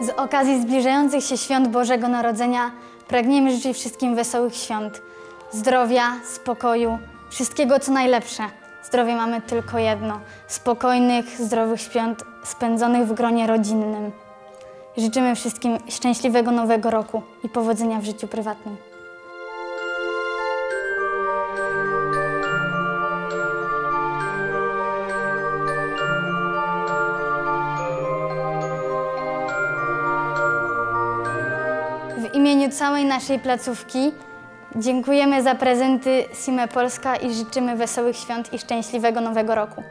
Z okazji zbliżających się świąt Bożego Narodzenia pragniemy życzyć wszystkim wesołych świąt, zdrowia, spokoju, wszystkiego co najlepsze. Zdrowie mamy tylko jedno, spokojnych, zdrowych świąt spędzonych w gronie rodzinnym. Życzymy wszystkim szczęśliwego Nowego Roku i powodzenia w życiu prywatnym. W imieniu całej naszej placówki dziękujemy za prezenty SIME Polska i życzymy wesołych świąt i szczęśliwego Nowego Roku.